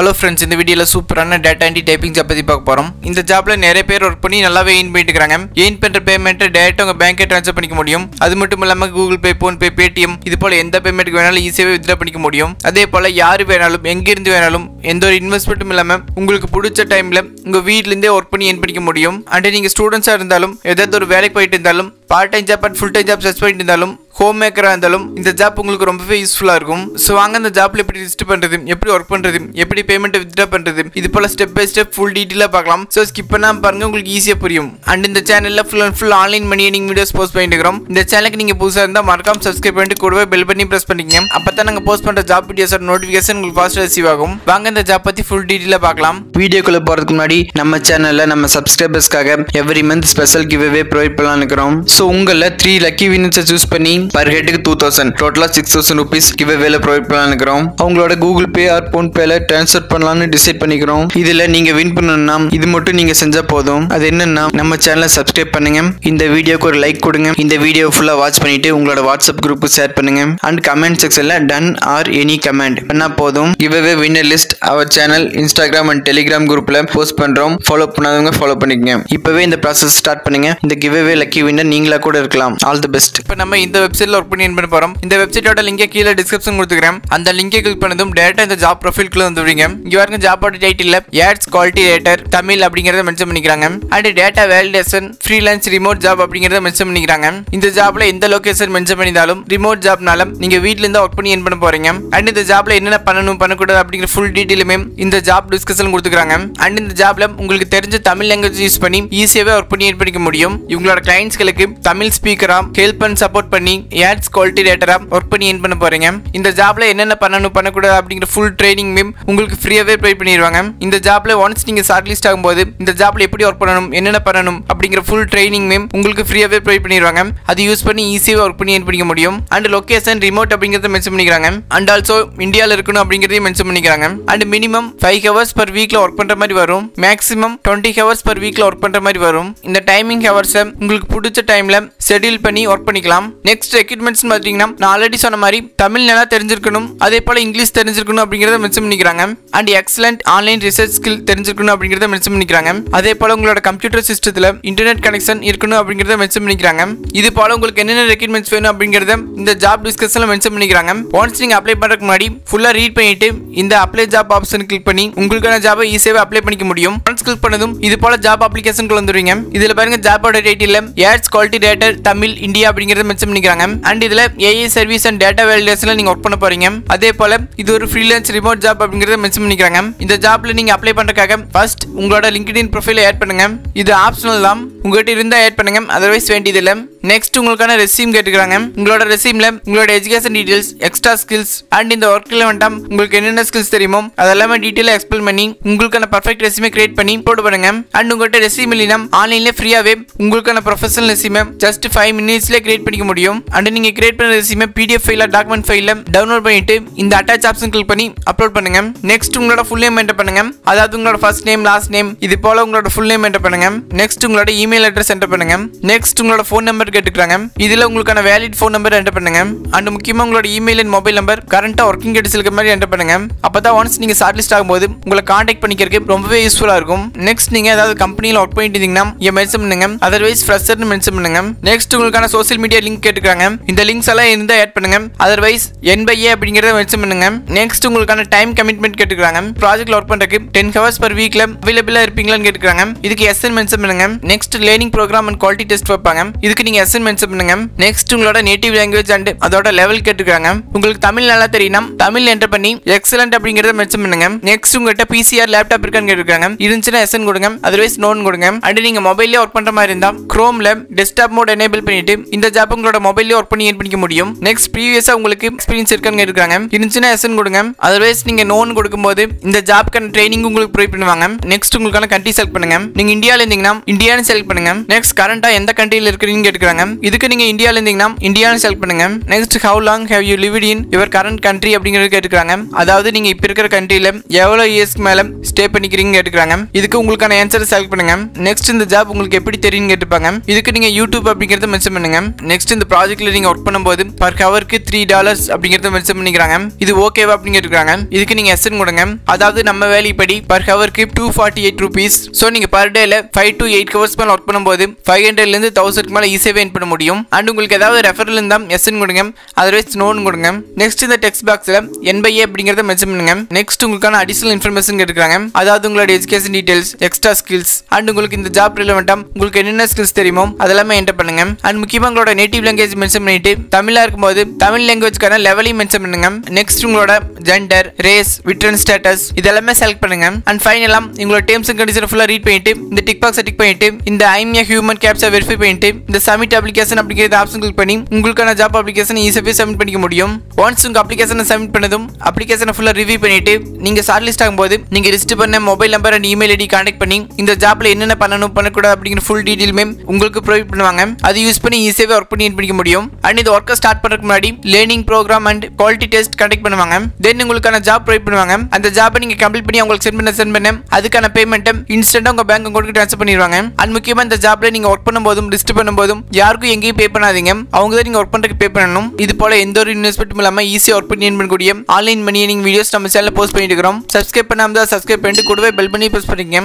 Hello friends, in the video super and data entry typing job பத்தி பார்க்க போறோம். இந்த ஜாப்ல நிறைய பேர் வர்க் பண்ணி நல்லாவே earn பண்ணிட்டுக்கறாங்க. Earn பண்ற பேமென்ட் டைரக்ட்டா உங்க பேங்க்கே ட்ரான்ஸ்ஃபர் பண்ணிக்க முடியும். அது மட்டும் இல்லாம Google Pay, Phone Pay, Paytm இது போல எந்த பேமென்ட்க்கு வேணாலும் ஈஸியாவே withdraw பண்ணிக்க முடியும். அதே போல யாரு வேணாலும் எங்க இருந்து வேணாலும் எந்த ஒரு இன்வெஸ்ட்மென்ட்டும் இல்லாம உங்களுக்கு பிடிச்ச டைம்ல உங்க வீட்ல இருந்தே வர்க் பண்ணி earn பண்ணிக்க முடியும். அண்ட் நீங்க ஸ்டூடண்ட்ஸா இருந்தாலும் ஏதாவது ஒரு வேலைக்கு போயிட்டு இருந்தாலும் part-time job and full-time job search பண்ணிட்டு இருந்தாலும் homemaker ஆனாலும் இந்த ஜாப் உங்களுக்கு ரொம்பவே யூஸ்ஃபுல்லா இருக்கும். சோ வாங்க இந்த ஜாப்ல எப்படி ரிஜிஸ்டர் பண்றது, எப்படி வர்க் பண்றது, எப்படி பேமென்ட் வித்ட்ரா பண்றது இது போல ஸ்டெப் பை ஸ்டெப் ফুল டீடைலா பார்க்கலாம். சோ ஸ்கிப் பண்ணாம பாருங்க, உங்களுக்கு ஈஸியா புரியும். அண்ட் இந்த சேனல்ல full and full online money earning videos post பண்ணிட்டுக்கறோம். இந்த சேனலுக்கு நீங்க புதுசா இருந்தா மறக்காம Subscribe பண்ணிட்டு கூடவே பெல் பட்டனையும் பிரஸ் பண்ணிக்கங்க. அப்பதான் நாங்க போஸ்ட் பண்ற ஜாப் வீடியோஸோட நோட்டிஃபிகேஷன் உங்களுக்கு ஃபாஸ்டா ரிசீவ் ஆகும். வாங்க இந்த ஜாப் பத்தி ফুল டீடைலா பார்க்கலாம். வீடியோக்குள்ள போறதுக்கு முன்னாடி நம்ம சேனல்ல நம்ம Subscribersக்காக every month special giveaway provide பண்ணலாம்னு இருக்கோம். சோ உங்கள 3 லக்கி வின்னர்ஸ் चूஸ் பண்ணி per head க்கு 2000 டோட்டலா 6000 rupees giveaway ல ப்ரொவைட் பண்ணலாம்னு இருக்கோம். அவங்களோட Google Pay or Phone Pay ல ட்ரான்ஸ்ஃபர் பண்ணலாம்னு டிசைட் பண்ணிக்கிறோம். இதுல நீங்க வின் பண்ணனும்னா இது மட்டும் நீங்க செஞ்சா போதும். அது என்னன்னா நம்ம சேனலை Subscribe பண்ணுங்க, இந்த வீடியோக்கு ஒரு லைக் கொடுங்க, இந்த வீடியோ ஃபுல்லா வாட்ச் பண்ணிட்டு உங்களோட WhatsApp குரூப்புக்கு ஷேர் பண்ணுங்க and comment செக்ஷன்ல done or any comment பண்ணா போதும். giveaway winner list our channel Instagram and Telegram குரூப்ல போஸ்ட் பண்றோம். ஃபாலோ பண்ணாதவங்க ஃபாலோ பண்ணிக்கங்க. இப்பவே இந்த process ஸ்டார்ட் பண்ணுங்க. இந்த giveaway lucky winner நீங்களா கூட இருக்கலாம். All the best. இப்போ நம்ம இந்த வெப்சைட்ல வர்க் பண்ணி earn பண்ண போறோம். இந்த வெப்சைட்டோட லிங்கை கீழ டிஸ்கிரிப்ஷன் கொடுத்துக்கறேன். அந்த லிங்கை கிளிக் பண்ணதும் டைரக்ட்டா இந்த ஜாப் ப்ரொஃபைல் குள்ள வந்துடுவீங்க. இங்க பாருங்க ஜாபோட டைட்டில்ல ஆட்ஸ் குவாலிட்டி ரேட்டர் தமிழ் அப்படிங்கறத மென்ஷன் பண்ணிக்கறாங்க. And data validation freelance remote job அப்படிங்கறத மென்ஷன் பண்ணிக்கறாங்க. இந்த ஜாப்ல எந்த லொகேஷன் மென்ஷன் பண்ணினாலும் ரிமோட் ஜாப்னால நீங்க வீட்ல இருந்து வர்க் பண்ணி earn பண்ண போறீங்க. அண்ட் இந்த ஜாப்ல என்னென்ன பண்ணனும் பண்ணக்கூடாது அப்படிங்கற ফুল டீடைலுமே இந்த ஜாப் டிஸ்கிரிப்ஷன் கொடுத்துக்கறாங்க. அண்ட் இந்த ஜாப்ல உங்களுக்கு தெரிஞ்ச தமிழ் language யூஸ் பண்ணி ஈஸியாவே வர்க் பண்ணி earn பண்ணிக்க முடியும். இவங்களோட கிளையன்ட்ஸ்களுக்கு தமிழ் ஸ்பீக்கரா ஹெல்ப் அண்ட் சப்போர்ட் பண்ணி ஆட்ஸ் குவாலிட்டி ரேட்டரா வர்க் பண்ணி earn பண்ண போறீங்க. இந்த ஜாப்ல என்னென்ன பண்ணனும் பண்ணக்கூடாது அப்படிங்கற ফুল ட்ரெய்னிங் மீம் உங்களுக்கு ஃப்ரீயாவே ப்ரொவைட் பண்ணிடுவாங்க. இந்த ஜாப்ல ஒன்ஸ் நீங்க ஷார்ட் லிஸ்ட் ஆகும்போது இந்த ஜாப்ல எப்படி வர்க் பண்ணனும், என்னென்ன பண்ணனும் அப்படிங்கற ফুল ட்ரெய்னிங் மீம் உங்களுக்கு ஃப்ரீயாவே ப்ரொவைட் பண்ணிடுவாங்க. அது யூஸ் பண்ணி ஈஸியா வர்க் பண்ணி earn பண்ணிக்க முடியும். அண்ட் லொகேஷன் ரிமோட் அப்படிங்கறத மென்ஷன் பண்ணிக்கறாங்க. அண்ட் ஆல்சோ இந்தியால இருக்கணும் அப்படிங்கறதையும் மென்ஷன் பண்ணிக்கறாங்க. அண்ட் மினிமம் 5 hours per weekல வர்க் பண்ற மாதிரி வரும். மேக்ஸिमम 20 hours per weekல வர்க் பண்ற மாதிரி வரும். இந்த டைமிங் ஹவர்ஸ் உங்களுக்கு பிடிச்ச டைம்ல ஷெட்யூல் பண்ணி வர்க் பண்ணிக்கலாம். நெக்ஸ்ட் எக்யூப்மென்ட்ஸ் பாத்தீங்கன்னா நான் ஆல்ரெடி சொன்ன மாதிரி தமிழ் நல்லா தெரிஞ்சிருக்கணும், அதே போல இங்கிலீஷ் தெரிஞ்சிருக்கணும் அப்படிங்கறத மென்ஷன் பண்ணிக்கறாங்க. And excellent online research skill தெரிஞ்சிருக்கணும் அப்படிங்கறத மென்ஷன் பண்ணிக்கறாங்க. அதே போல உங்களோட கம்ப்யூட்டர் சிஸ்டத்துல இன்டர்நெட் கனெக்ஷன் இருக்கணும் அப்படிங்கறத மென்ஷன் பண்ணிக்கறாங்க. இது போல உங்களுக்கு என்னென்ன ரெக்யர்மென்ட்ஸ் வேணும் அப்படிங்கறத இந்த ஜாப் டிஸ்கிரிப்ஷன்ல மென்ஷன் பண்ணிக்கறாங்க. ஒன்ஸ் நீங்க அப்ளை பண்றதுக்கு முன்னாடி ஃபுல்லா ரீட் பண்ணிட்டு இந்த அப்ளை ஜாப் ஆப்ஷன் கிளிக் பண்ணி உங்களுக்கான ஜாபை ஈஸியா அப்ளை பண்ணிக்க முடியும். ஒன்ஸ் கிளிக் பண்ணதும் இது போல ஜாப் அப்ளிகேஷன் குள்ள வந்துருவீங்க. இதுல பாருங்க ஜாபோட டைட்டில்ல ads quality rater Tamil India அப்படிங்கறத மென்ஷன் பண்ணிக்கறாங்க. அண்ட் இதுல AI சர்வீஸ் அண்ட் டேட்டா வேலிடேஷன்ல நீங்க வர்க் பண்ண போறீங்க. அதே போல இது ஒரு ஃப்ரீலான்ஸ் ரிமோட் ஜாப் அப்படிங்கறத மென்ஷன் பண்ணிக்கறாங்க. இந்த ஜாப்ல நீங்க அப்ளை பண்றதுக்காக ஃபர்ஸ்ட் உங்களோட LinkedIn ப்ரொஃபைலை ஆட் பண்ணுங்க. இது ஆப்ஷனல் தான், உங்ககிட்ட இருந்தா ஆட் பண்ணுங்க, அதர்வைஸ் வேண்டியது இல்ல. நெக்ஸ்ட் உங்களுக்கான ரெஸ்யூம் கேட்டுக்கறாங்க. உங்களோட ரெஸ்யூம்ல உங்களோட education details, extra skills and இந்த வர்க் ரிலேட்டட் உங்களுக்கு என்னென்ன ஸ்கில்ஸ் தெரியுமோ அதெல்லாம் டீடைலா எக்ஸ்பிளைன் பண்ணி உங்களுக்கான பெர்ஃபெக்ட் ரெஸ்யூமே கிரியேட் பண்ணி போட் பண்ணுங்க. அண்ட் உங்ககிட்ட ரெஸ்யூம் இல்லனா ஆன்லைன்ல ஃப்ரீயாவே உங்களுக்கான ப்ரொபஷனல் ரெஸ்யூமே just 5 மினிட்ஸ்ல கிரியேட் பண்ணிக்க முடியும். அண்ட் நீங்க கிரியேட் பண்ண ரெஸ்யூமே PDF ஃபைல்ல, டாக்குமெண்ட் ஃபைல்ல டவுன்லோட் பண்ணிட்டு இந்த அட்டாச் ஆப்ஷன் கிளிக் பண்ணி அப்லோட் பண்ணுங்க. நெக்ஸ்ட் உங்களோட ஃபுல் நேம் என்டர் பண்ணுங்க. அதாவது உங்களோட ஃபர்ஸ்ட் நேம், லாஸ்ட் நேம் இது போல உங்களோட ஃபுல் நேம் என்டர் பண்ணுங்க. நெக்ஸ்ட் உங்களோட இமெயில் அட்ரஸ் என்டர் பண்ணுங்க. நெக்ஸ்ட் உங்களோட ஃபோன் நம்பர் கேட்கறாங்க. இதுல உங்களுக்கான valid phone number enter பண்ணுங்க. அண்ட் முக்கியமா உங்களோட email and mobile number கரண்டா working status இருக்க மாதிரி enter பண்ணுங்க. அப்பதான் ஒன்ஸ் நீங்க short list ஆகும்போது உங்களை கான்டாக்ட் பண்ணிக்கிறதுக்கு ரொம்பவே யூஸ்ஃபுல்லா இருக்கும். நெக்ஸ்ட் நீங்க ஏதாவது கம்பெனில வர்க் பண்ணிட்டு இருந்தீங்கன்னா இங்க மென்ஷன் பண்ணுங்க, அதர்வைஸ் ஃப்ரெஷர்னு மென்ஷன் பண்ணுங்க. நெக்ஸ்ட் உங்களுக்கான social media link கேட்கறாங்க. இந்த links எல்லாம் இருந்தா ஆட் பண்ணுங்க, அதர்வைஸ் NBA அப்படிங்கறத மென்ஷன் பண்ணுங்க. நெக்ஸ்ட் உங்களுக்கான டைம் கமிட்மென்ட் கேட்கறாங்க. ப்ராஜெக்ட்ல வர்க் பண்றதுக்கு 10 hours per weekல அவேலபிளா இருப்பீங்களான்னு கேட்கறாங்க. இதுக்கு yes ன்னு மென்ஷன் பண்ணுங்க. Next learning program and quality test வைப்பாங்க. இதுக்கு நீங்க yes மென்ஷன் பண்ணுங்க. நெக்ஸ்ட் உங்களோட நேட்டிவ் லாங்குவேஜ் அண்ட் அதோட லெவல் கேட்கறாங்க. உங்களுக்கு தமிழ் நல்லா தெரியும்னா தமிழ் என்டர் பண்ணி எக்ஸலென்ட் அப்படிங்கறத மென்ஷன் பண்ணுங்க. நெக்ஸ்ட் உங்ககிட்ட பிசிஆர் லேப்டாப் இருக்கான்னு கேட்கறாங்க. இருந்துச்சுன்னா yes கொடுங்க, அதர்வைஸ் no கொடுங்க. அண்ட் நீங்க மொபைல்ல வர்க் பண்ற மாதிரி இருந்தா Chromeல டெஸ்க்டாப் மோட் எனேபிள் பண்ணிட்டு இந்த ஜாப் உங்களோட மொபைல்ல வர்க் பண்ணி earn பண்ணிக்க முடியும். நெக்ஸ்ட் ப்ரீவியஸா உங்களுக்கு எக்ஸ்பீரியன்ஸ் இருக்கான்னு கேட்கறாங்க. இருந்துச்சுன்னா yes கொடுங்க, அதர்வைஸ் நீங்க no கொடுக்கும்போது இந்த ஜாப்க்கான ட்ரெய்னிங் உங்களுக்கு ப்ரொவைட் பண்ணுவாங்க. நெக்ஸ்ட் உங்களுக்கான கண்ட்ரி செலக்ட் பண்ணுங்க. நீங்க இந்தியால இருந்தீங்கன்னா இந்தியான்னு select select pannunga. Next current ah endha country la irukkinga ketukkranga. Idukku neenga India la irundinga India nu select pannunga. Next how long have you lived in your current country அப்படிங்கறது கேக்குறாங்க. அதாவது நீங்க இப்ப இருக்கிற कंट्रीல எவ்வளவு இயர்ஸ்க்கு மேல ஸ்டே பண்ணிக்கிறீங்க கேக்குறாங்க. இதுக்கு உங்களுக்கான ஆன்சரை செலக்ட் பண்ணுங்க. நெக்ஸ்ட் இந்த ஜாப் உங்களுக்கு எப்படி தெரியும்னு கேட்பாங்க. இதுக்கு நீங்க யூடியூப் அப்படிங்கறது மென்ஷன் பண்ணுங்க. நெக்ஸ்ட் இந்த ப்ராஜெக்ட்ல நீங்க வர்க் பண்ணும்போது per hour க்கு $3 அப்படிங்கறது மென்ஷன் பண்ணிக்கறாங்க. இது ஓகேவா அப்படிங்க கேக்குறாங்க. இதுக்கு நீங்க எஸ்என் கொடுங்க. அதாவது நம்ம வேலைப்படி per hour க்கு ₹248. சோ நீங்க per day ல 5 to 8 hours மேல வர்க் பண்ணும்போது 500 ல இருந்து 1000 மேல ஈஸியா earn பண்ண முடியும். அண்ட் உங்களுக்கு ஏதாவது ரெஃபரல் இருந்தா எஸ்என் கொடுங்க. otherwise no னு கொடுங்க. நெக்ஸ்ட் இந்த டெக்ஸ்ட் பாக்ஸ்ல NBA அப்படிங்கறத மென்ஷன் பண்ணுங்க. நெக்ஸ்ட் உங்களுக்கான அடிஷனல் இன்ஃபர்மேஷன் கேக்குறாங்க. அதாவது உங்களோட education details, extra skills and உங்களுக்கு இந்த ஜாப் ரிலேட்டடா உங்களுக்கு என்னென்ன ஸ்கில்ஸ் தெரியுமோ அதெல்லாம் என்டர் பண்ணுங்க. அண்ட் முக்கியமா உங்களோட நேட்டிவ் லாங்குவேஜ் மென்ஷன் பண்ணிட்டு தமிழா இருக்கும்போது தமிழ் லாங்குவேஜ்க்கான லெவலையும் மென்ஷன் பண்ணுங்க. நெக்ஸ்ட் உங்களோட ஜெண்டர், ரேஸ், விட்ரன் ஸ்டேட்டஸ் இதெல்லாம் செலக்ட் பண்ணுங்க. அண்ட் ஃபைனலா உங்களோட டேர்ம்ஸ் அண்ட் கண்டிஷன் ஃபுல்லா ரீட் பண்ணிட்டு இந்த டிக் பாக்ஸ் டிக் பண்ணிட்டு இந்த I'm a human captcha verify பண்ணிட்டு இந்த சப்மிட் அப்ளிகேஷன் அப்படிங்கற ஆப்ஷன் கிளிக் பண்ணி உங்களுக்கான ஜாப் அப்ளிகேஷன் ஈஸியா சப்மிட் பண்ணிக்க முடியும். ஒன்ஸ் உங்க அப்ளிகேஷனை சப்மிட் பண்ணதும் அப்ளிகேஷனை ஃபுல்லா ரிவ்யூ பண்ணிட்டு நீங்க ஷார்ட்லிஸ்ட் ஆகும்போது நீங்க ரிஜிஸ்டர் பண்ண mobile number and email ID contact பண்ணி இந்த ஜாப்ல என்னென்ன பண்ணனும் பண்ணக்கூடாது அப்படிங்கிற ஃபுல் டீடைல்மே உங்களுக்கு ப்ரொவைட் பண்ணுவாங்க. அது யூஸ் பண்ணி ஈஸியா வர்க் பண்ணி பண்ணிக்க முடியும். அண்ட் இது வர்க்க ஸ்டார்ட் பண்றதுக்கு முன்னாடி learning program and quality test conduct பண்ணுவாங்க. தென் உங்களுக்கான ஜாப் ப்ரொவைட் பண்ணுவாங்க. அந்த ஜாப் நீங்க கம்ப்ளீட் பண்ணி உங்களுக்கு சென்ட் பண்ண அதுக்கான பேமெண்ட் இன்ஸ்டன்ட்டா உங்க பேங்க் அக்கவுண்ட்க்கு ட்ரான்ஸ்ஃபர் பண்ணிடுவாங்க. அண்ட் முக்கியமா இந்த ஜாப்ல நீங்க வர்க் பண்ணும்போது ரிஜிஸ்டர் பண்ணும்போது யாருக்கும் எங்கேயும் பே பண்ணாதீங்க. அவங்க தான் நீங்க வர்க் பண்றதுக்கு பே பண்ணணும். இது போல எந்த ஒரு இன்வெஸ்ட்மென்ட்டும் இல்லாம ஈஸியா வர்க் பண்ணி பண்ணக்கூடிய ஆன்லைன் மணி வீடியோஸ் நம்ம சேனல்ல போஸ்ட் பண்ணிட்டு இருக்கோம். சப்ஸ்கிரைப் பண்ணாம சப்ஸ்கிரைப் பண்ணிட்டு கூடவே பெல் பண்ணி பிரஸ் பண்ணிக்கங்க.